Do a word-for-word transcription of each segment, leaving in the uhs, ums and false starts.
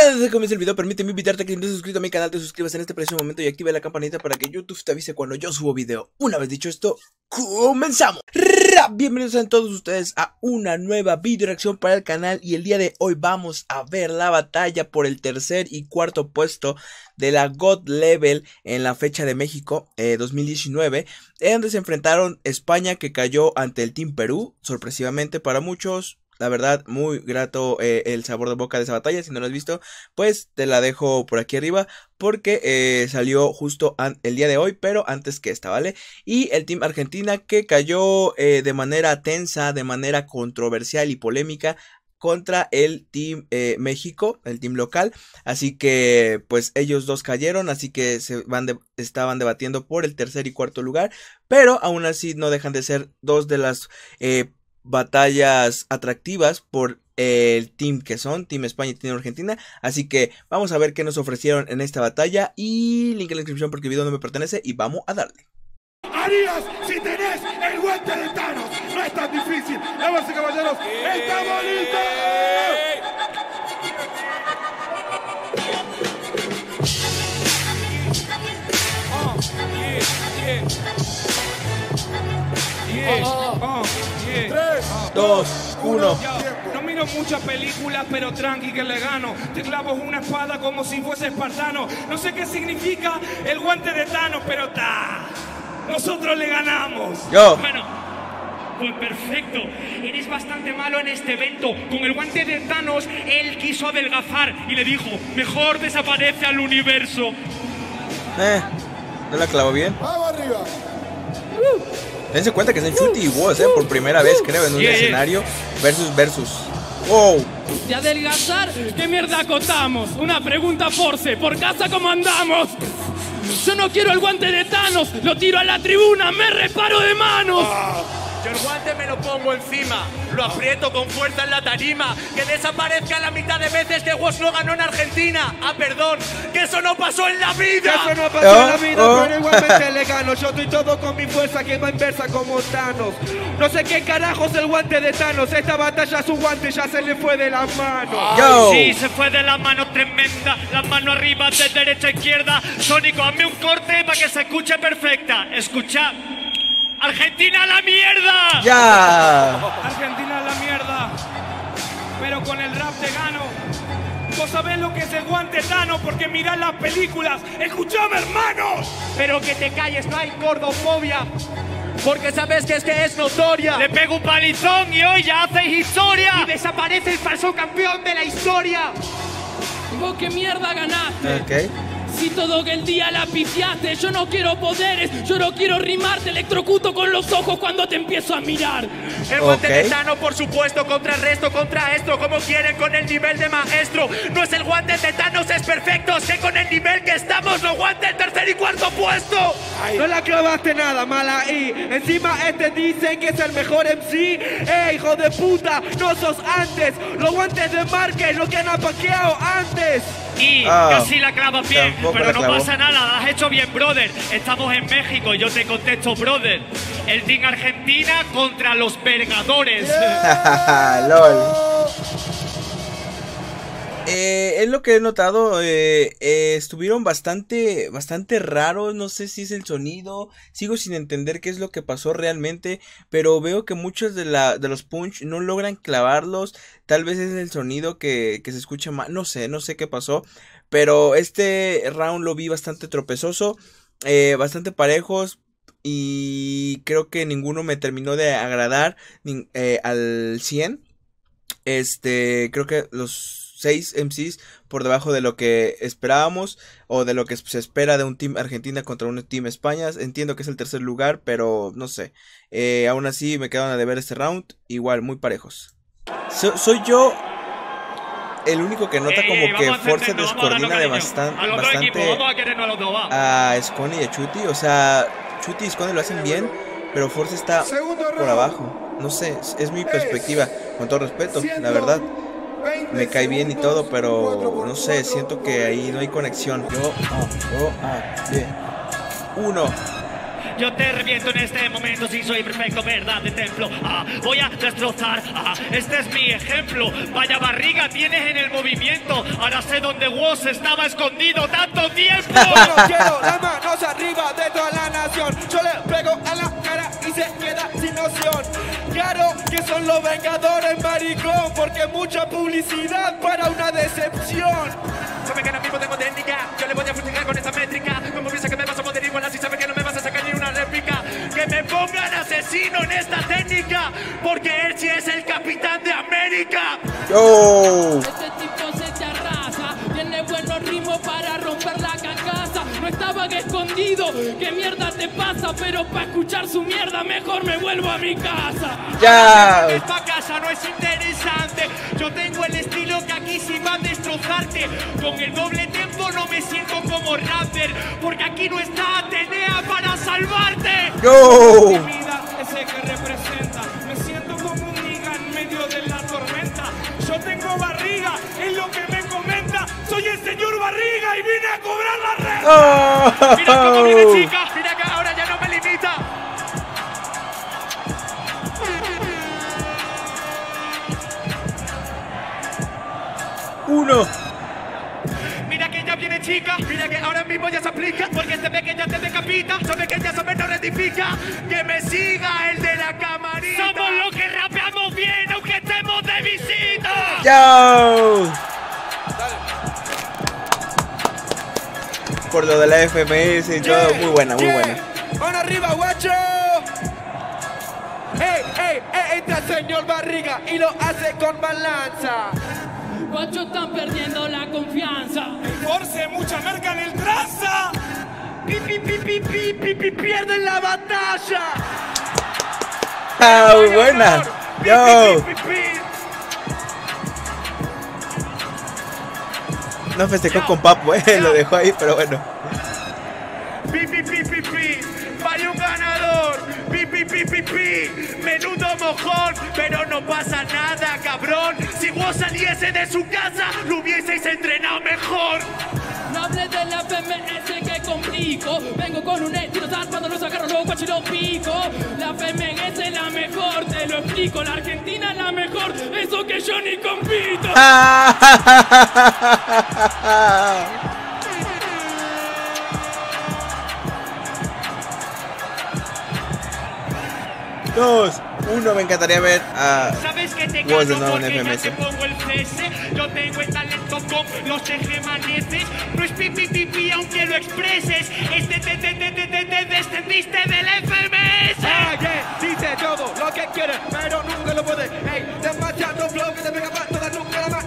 Acá desde el comienzo del video, permíteme invitarte a que si no estás suscrito a mi canal, te suscribas en este preciso momento y active la campanita para que YouTube te avise cuando yo subo video. Una vez dicho esto, comenzamos. Bienvenidos a todos ustedes a una nueva video reacción para el canal. Y el día de hoy vamos a ver la batalla por el tercer y cuarto puesto de la God Level en la fecha de México eh, dos mil diecinueve, en donde se enfrentaron España, que cayó ante el Team Perú, sorpresivamente para muchos. La verdad, muy grato eh, el sabor de boca de esa batalla. Si no lo has visto, pues te la dejo por aquí arriba, porque eh, salió justo el día de hoy, pero antes que esta, ¿vale? Y el Team Argentina, que cayó eh, de manera tensa, de manera controversial y polémica contra el Team eh, México, el Team local. Así que pues ellos dos cayeron, así que se van de, estaban debatiendo por el tercer y cuarto lugar, pero aún así no dejan de ser dos de las Eh, batallas atractivas por el team que son Team España y Team Argentina. Así que vamos a ver qué nos ofrecieron en esta batalla. Y link en la descripción porque el video no me pertenece. Y vamos a darle. Harías si tenés el guante de Thanos. No es tan difícil. Damas y caballeros, estamos listos. tres, dos, uno. No miro muchas películas, pero tranqui que le gano. Te clavo una espada como si fuese espartano. No sé qué significa el guante de Thanos, pero ta, nosotros le ganamos. Yo. Bueno. Pues perfecto, eres bastante malo en este evento. Con el guante de Thanos, él quiso adelgazar y le dijo, mejor desaparece al universo. Eh, no la clavo bien. Vamos arriba. Uh. Dense cuenta que es el Chuty y W O S, eh, por primera vez creo en un yeah, escenario versus versus. Wow. De adelgazar, ¿qué mierda acotamos? Una pregunta Force, por casa como andamos. Yo no quiero el guante de Thanos, lo tiro a la tribuna, me reparo de manos. Oh, yo el guante me lo pongo encima, lo aprieto con fuerza en la tarima, que desaparezca la mitad de veces que W O S no ganó en Argentina. Ah, perdón, que eso no pasó en la vida. Eso no pasó oh, en la vida, oh. Pero igualmente le gano. Yo estoy todo con mi fuerza que va inversa como Thanos. No sé qué carajos el guante de Thanos. Esta batalla su guante ya se le fue de las manos. Oh, sí, se fue de las manos tremenda. Las manos arriba, de derecha a izquierda. Sónico, hazme un corte para que se escuche perfecta. Escucha. ¡Argentina a la mierda! ¡Ya! Argentina a la mierda. Pero con el rap te gano. Vos sabés lo que es el guante Thanos porque mirás las películas. ¡Escuchame, hermanos! Pero que te calles, no hay gordofobia. Porque sabés que es que es notoria. Le pego un palizón y hoy ya hacéis historia. Y desaparece el falso campeón de la historia. ¿Vos qué mierda ganaste? Okay. Si todo el día la pifiaste, yo no quiero poderes, yo no quiero rimar, te electrocuto con los ojos cuando te empiezo a mirar. El guante okay. de Thanos, por supuesto, contra el resto, contra esto, como quieren con el nivel de maestro. No es el guante de Thanos, es perfecto, sé con el nivel que estamos, lo guante el tercer y cuarto puesto. Ay. No la clavaste nada, mala ahí. Encima este dice que es el mejor M C. ¡Eh, hijo de puta! No sos antes, los guantes de Marquez, lo que han apaqueado antes. Y oh, casi la clavas bien, pero no pasa nada, la has hecho bien, brother. Estamos en México, yo te contesto, brother. El Team Argentina contra los Vergadores. Yeah. LOL. Eh, es lo que he notado, eh, eh, estuvieron bastante, bastante raros, no sé si es el sonido, sigo sin entender qué es lo que pasó realmente, pero veo que muchos de, la, de los punch no logran clavarlos, tal vez es el sonido que, que se escucha más, no sé, no sé qué pasó, pero este round lo vi bastante tropezoso, eh, bastante parejos. Y creo que ninguno me terminó de agradar eh, al cien. Este, creo que los seis M Cs por debajo de lo que esperábamos o de lo que se espera de un Team Argentina contra un Team España. Entiendo que es el tercer lugar, pero no sé. Eh, aún así me quedaron a deber este round. Igual, muy parejos. So, soy yo el único que nota como eh, que Force descoordina de bastan, a bastante a, los dos, a Skone y a Chuty. O sea, Chuty y Skone lo hacen bien, pero Force está por abajo. No sé, es mi perspectiva, con todo respeto, la verdad. Me cae bien y todo, pero no sé, siento que ahí no hay conexión. Yo, oh, yo, ah, bien. Uno. yo te reviento en este momento. Si soy perfecto, verdad de templo, ah, voy a destrozar, ah, este es mi ejemplo. Vaya barriga tienes en el movimiento. Ahora sé dónde W O S estaba escondido tanto tiempo. Yo no quiero las manos arriba de toda la nación. Yo le pego a la cara y se queda sin noción. Claro que son los vengadores, maricón, porque mucha publicidad para una decepción. Sabe que ahora mismo tengo técnica, yo le voy a fustigar con esta métrica. Como piensa que me vas a poder igualar si sabe que no me vas a sacar ni una réplica. Que me pongan asesino en esta técnica, porque él sí es el capitán de América. Oh. Este tipo se te arrasa, tiene buenos ritmos para romper la carcasa. No estaban escondidos, qué mierda te pasa, pero para escuchar su mierda mejor me vuelvo a mi casa. Ya. Yeah. Esta casa no es interesante, yo tengo el estilo que aquí sí va a destrozarte. Con el doble tempo no me siento como rapper, porque aquí no está Atenea para salvarte. Yo. Mi vida es el que representa, me siento como un niga en medio de la tormenta. Yo tengo barriga, es lo que me comenta. Soy el señor Barriga y vine a cobrar la renta. Oh. Mira cómo viene, chica, mira que ahora ya no me limita. Uno. Mira que ya viene, chica, mira que ahora mismo ya se aplica, porque se ve que ya te decapita, sabe que ya se me no rectifica. Que me siga el de la camarita. Somos los que rapeamos bien aunque estemos de visita. Yo. Por lo de la F M S y todo, yeah, muy buena, muy yeah. buena. ¡Van arriba, guacho! ¡Ey, ey, ey! Entra señor Barriga y lo hace con balanza. Guacho, están perdiendo la confianza. Force, mucha merca en el traza. Pi, pi, pi, pi, pi, pi, pi, pierden la batalla. ¡Ah, oh, buena! ¡Yo! Pi, pi, pi, pi, pi. No festejó yo. Con Papo, eh. Yo. Lo dejó ahí, pero bueno. Pi, pi, pi, pi, pi. Hay un ganador. Pi, pi, pi, pi, pi. Menudo mojón, pero no pasa nada, cabrón. Si vos saliese de su casa, lo hubieseis entrenado mejor. No hables de la F M S que complico. Vengo con un estilo tal cuando los agarro, los guachos y los pico. La F M S es la mejor, te lo explico. La Argentina es la mejor, eso que yo ni compito. Dos, uno, me encantaría ver a ¿sabes que te W O S de nuevo en F M S? Te pongo el cese, yo tengo el talento con los tejemanetes. No es pipi pipi aunque lo expreses. Este te te te te te te descendiste del F M S. Oye, dice todo lo que quiere, pero nunca lo puede. Ey, demasiado flow que te pega para toda nunca la más.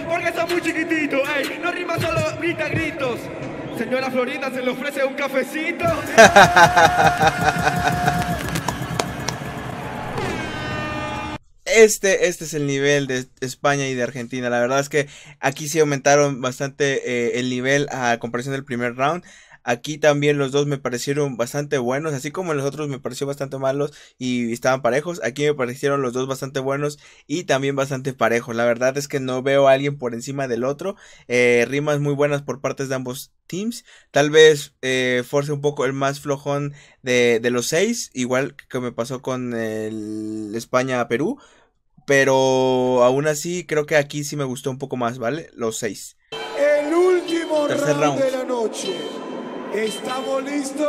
Porque está muy chiquitito, ey, no rima solo grita gritos. Señora Florita, se le ofrece un cafecito. Este, este es el nivel de España y de Argentina. La verdad es que aquí sí aumentaron bastante eh, el nivel a comparación del primer round. Aquí también los dos me parecieron bastante buenos, así como los otros me pareció bastante malos y estaban parejos. Aquí me parecieron los dos bastante buenos y también bastante parejos. La verdad es que no veo a alguien por encima del otro. Eh, rimas muy buenas por partes de ambos teams. Tal vez eh, Force un poco el más flojón de, de los seis, igual que me pasó con el España-Perú. Pero aún así creo que aquí sí me gustó un poco más, ¿vale? Los seis. El último Tercer round de la noche. ¡Estamos listos!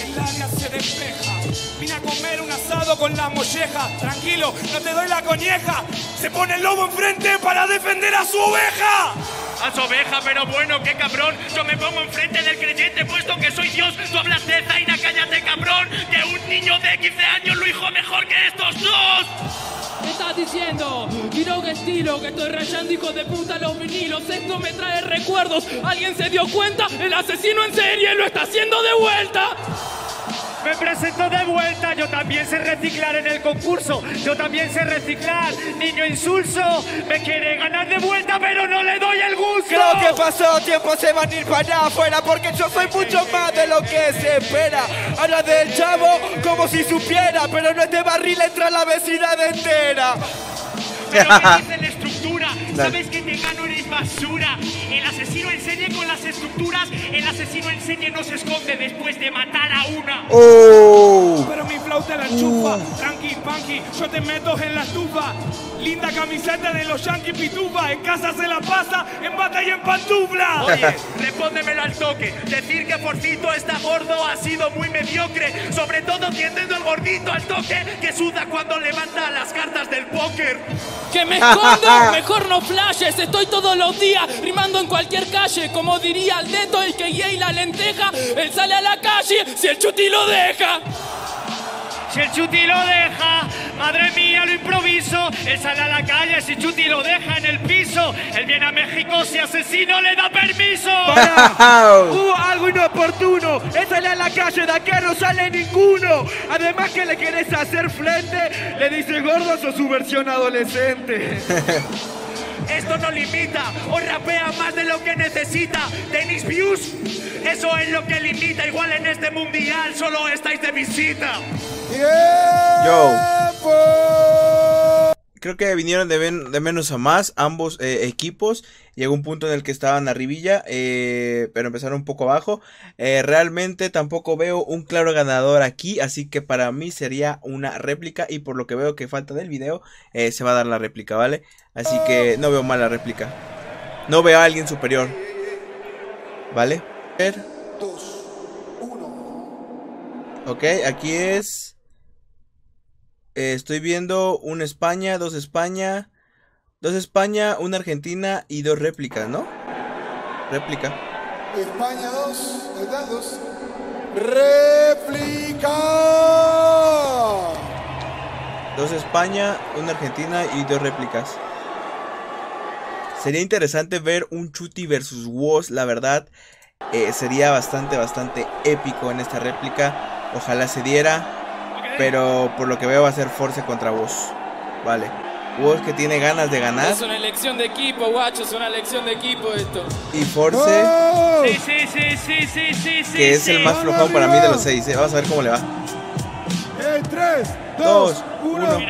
El área se despeja. Vine a comer un asado con la molleja. Tranquilo, no te doy la coneja. Se pone el lobo enfrente para defender a su oveja. A su oveja, pero bueno, qué cabrón. Yo me pongo enfrente del creyente, puesto que soy Dios. Tú hablas de Zaina, cállate, cabrón. Que un niño de quince años lo hizo mejor que estos dos. ¿Qué estás diciendo? Tiro que estilo, que estoy rayando, hijo de puta, los vinilos. Esto me trae recuerdos. ¿Alguien se dio cuenta? El asesino en serie lo está haciendo de vuelta. Me presento de vuelta, yo también sé reciclar en el concurso. Yo también sé reciclar, niño insulso. Me quiere ganar de vuelta, pero no le doy el gusto. Creo que pasó tiempo, se van a ir para afuera, porque yo soy mucho más de lo que se espera. Habla del chavo como si supiera, pero no es de barril, entra la vecindad entera. Pero me dice la estructura, sabes que te gano, eres basura. El asesino en serie con las estructuras. El asesino en serie no se esconde después de matar a una. Oh. Pero mi flauta la chupa. Uh. Tranqui, panqui, yo te meto en la estufa. Linda camiseta de los yankees pitufa. En casa se la pasa, en bata y en pantufla. Oye, respóndemelo al toque. Decir que Forcito está gordo ha sido muy mediocre. Sobre todo tiendiendo el gordito al toque que suda cuando levanta las cartas del póker. ¡Que me escondo! Mejor no flashes. Estoy todos los días rimando en cualquier calle. Como diría el Neto, el que guía y la lenteja. Él sale a la calle si el Chuty lo deja. Si el Chuty lo deja, madre mía, lo improviso. Él sale a la calle si Chuty lo deja en el piso. Él viene a México si asesino le da permiso. Para. Hubo algo inoportuno. Él sale a la calle, de acá no sale ninguno. Además que le querés hacer frente, le dice gordos o su versión adolescente. Esto no limita, o rapea más de lo que necesita. ¿Tenéis views? Eso es lo que limita. Igual en este mundial solo estáis de visita. Yo. Creo que vinieron de, ben, de menos a más ambos eh, equipos. Llegó un punto en el que estaban arribilla, eh, pero empezaron un poco abajo. Eh, realmente tampoco veo un claro ganador aquí, así que para mí sería una réplica. Y por lo que veo que falta del video, eh, se va a dar la réplica, ¿vale? Así que no veo mala réplica. No veo a alguien superior, ¿vale? dos, uno. Ok, aquí es... Eh, estoy viendo un España, dos España, dos España, una Argentina y dos réplicas, ¿no? Réplica. España dos, ¿verdad? dos. ¡Réplica! Dos España, una Argentina y dos réplicas. Sería interesante ver un Chuty versus W O S, la verdad. Eh, sería bastante, bastante épico en esta réplica. Ojalá se diera. Pero por lo que veo va a ser Force contra W O S. Vale. W O S que tiene ganas de ganar. Es una elección de equipo, guacho. Es una elección de equipo esto. Y Force. ¡Oh! Sí, sí, sí, sí, sí, sí, sí. Que es sí, el más flojón para mí de los seis. ¿Eh? Vamos a ver cómo le va. En tres, dos, uno.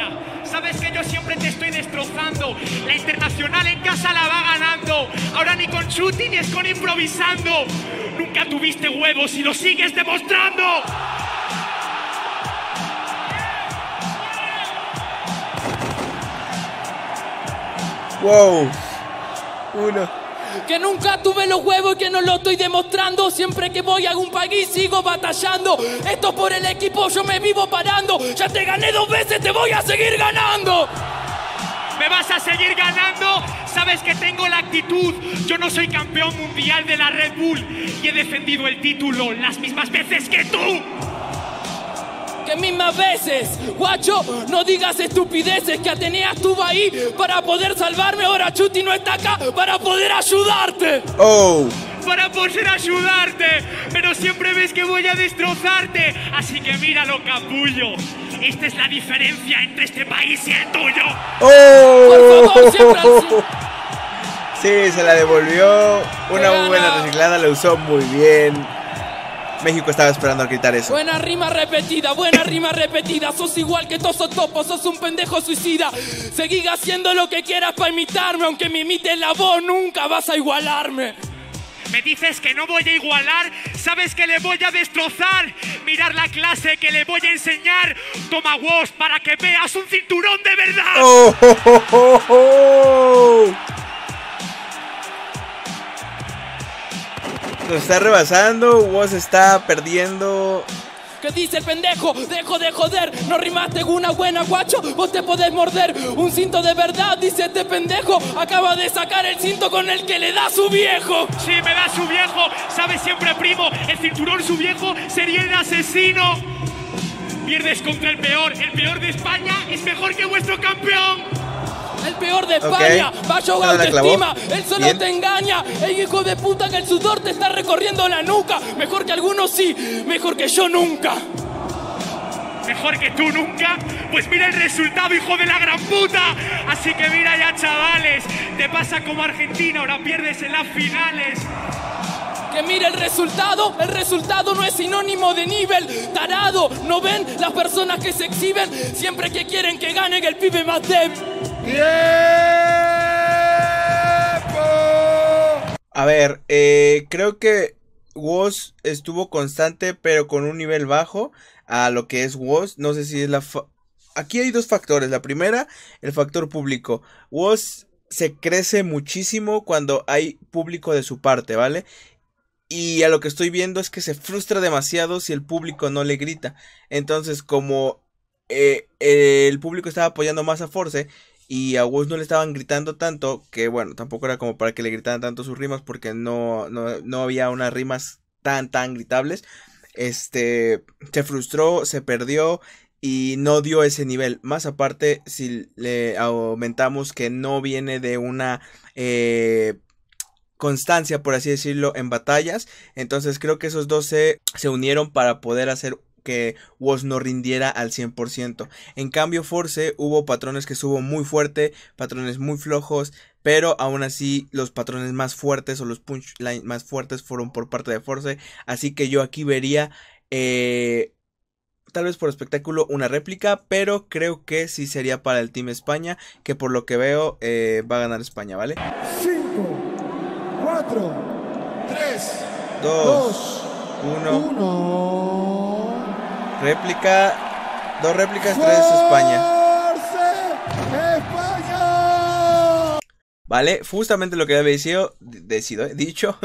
Sabes que yo siempre te estoy destrozando. La internacional en casa la va ganando. Ahora ni con Chuty ni Skone improvisando. Nunca tuviste huevos y lo sigues demostrando. Wow, uno. Que nunca tuve los huevos y que no lo estoy demostrando. Siempre que voy a algún país sigo batallando. Esto por el equipo yo me vivo parando. Ya te gané dos veces, te voy a seguir ganando. Me vas a seguir ganando. Sabes que tengo la actitud. Yo no soy campeón mundial de la Red Bull. Y he defendido el título las mismas veces que tú. Que mismas veces, guacho, no digas estupideces. Que Atenea estuvo ahí para poder salvarme. Ahora Chuty no está acá para poder ayudarte. Oh. Para poder ayudarte. Pero siempre ves que voy a destrozarte. Así que míralo, capullo. Esta es la diferencia entre este país y el tuyo. Oh. Por favor, siempre así. Sí, se la devolvió. Una muy buena reciclada, la usó muy bien. México estaba esperando a gritar eso. Buena rima repetida, buena rima repetida. Sos igual que todos esos topos, sos un pendejo suicida. Seguí haciendo lo que quieras para imitarme. Aunque me imites la voz, nunca vas a igualarme. Me dices que no voy a igualar. Sabes que le voy a destrozar. Mirar la clase que le voy a enseñar. Toma W O S para que veas un cinturón de verdad. Oh, oh, oh, oh, oh. Lo está rebasando, W O S está perdiendo. ¿Qué dice el pendejo? Dejo de joder, no rimaste una buena, guacho. Vos te podés morder un cinto de verdad, dice este pendejo. Acaba de sacar el cinto con el que le da su viejo. Sí, me da su viejo, sabes siempre, primo. El cinturón su viejo sería el asesino. Pierdes contra el peor, el peor de España es mejor que vuestro campeón. El peor de España, okay. Va a jugar autoestima, él solo bien. Te engaña. El hijo de puta que el sudor te está recorriendo la nuca. Mejor que algunos sí, mejor que yo nunca. ¿Mejor que tú nunca? Pues mira el resultado, hijo de la gran puta. Así que mira ya, chavales, te pasa como Argentina, ahora pierdes en las finales. Que mire el resultado, el resultado no es sinónimo de nivel, tarado. ¿No ven las personas que se exhiben? Siempre que quieren que ganen el pibe más débil. ¡Tiempo! A ver, eh, creo que W O S estuvo constante, pero con un nivel bajo a lo que es W O S. No sé si es la... Fa Aquí hay dos factores. La primera, el factor público. W O S se crece muchísimo cuando hay público de su parte, ¿vale? Y a lo que estoy viendo es que se frustra demasiado si el público no le grita. Entonces, como eh, el público estaba apoyando más a Force y a W O S no le estaban gritando tanto, que bueno, tampoco era como para que le gritaran tanto sus rimas, porque no, no, no había unas rimas tan, tan gritables. Este, se frustró, se perdió y no dio ese nivel. Más aparte, si le aumentamos que no viene de una... Eh, constancia, por así decirlo, en batallas. entonces creo que esos dos se, se unieron para poder hacer que W O S no rindiera al cien por ciento. En cambio Force hubo patrones que subo muy fuerte, patrones muy flojos, pero aún así los patrones más fuertes o los punchline más fuertes fueron por parte de Force. Así que yo aquí vería eh, tal vez por espectáculo una réplica, pero creo que sí sería para el Team España, que por lo que veo eh, va a ganar España, ¿vale? cuatro, tres, dos, uno. Réplica. Dos réplicas, tres España. España. Vale, justamente lo que había decido, decido, eh, dicho.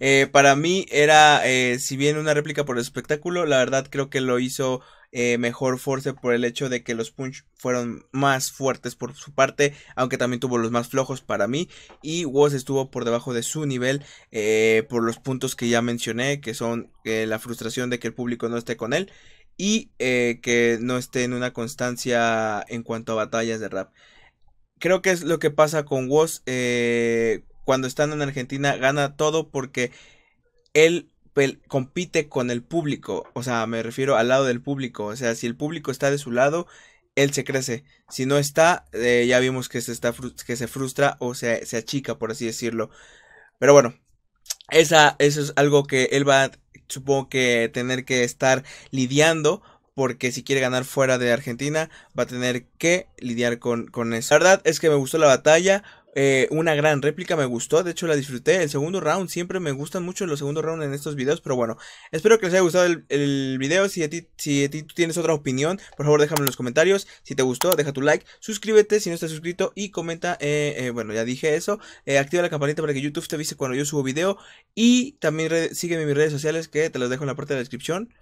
Eh, para mí era, eh, si bien una réplica por el espectáculo, la verdad creo que lo hizo eh, mejor Force por el hecho de que los punch fueron más fuertes por su parte, aunque también tuvo los más flojos para mí, y W O S estuvo por debajo de su nivel eh, por los puntos que ya mencioné, que son eh, la frustración de que el público no esté con él y eh, que no esté en una constancia en cuanto a batallas de rap. Creo que es lo que pasa con W O S eh, cuando están en Argentina. Gana todo porque él compite con el público, o sea, me refiero al lado del público. O sea, si el público está de su lado, él se crece. Si no está, eh, ya vimos que se, está que se frustra o se, se achica, por así decirlo. Pero bueno, esa, eso es algo que él va, supongo que tener que estar lidiando, porque si quiere ganar fuera de Argentina, va a tener que lidiar con, con eso. La verdad es que me gustó la batalla. Eh, una gran réplica, me gustó, de hecho la disfruté. El segundo round, siempre me gustan mucho los segundos rounds en estos videos, pero bueno, espero que les haya gustado el, el video. Si a ti, si a ti tú tienes otra opinión, por favor déjame en los comentarios. Si te gustó, deja tu like, suscríbete si no estás suscrito y comenta, eh, eh, bueno, ya dije eso. eh, Activa la campanita para que YouTube te avise cuando yo subo video, y también red, sígueme en mis redes sociales, que te los dejo en la parte de la descripción.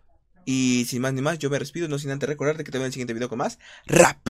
Y sin más ni más, yo me despido, no sin antes recordarte que te veo en el siguiente video con más rap.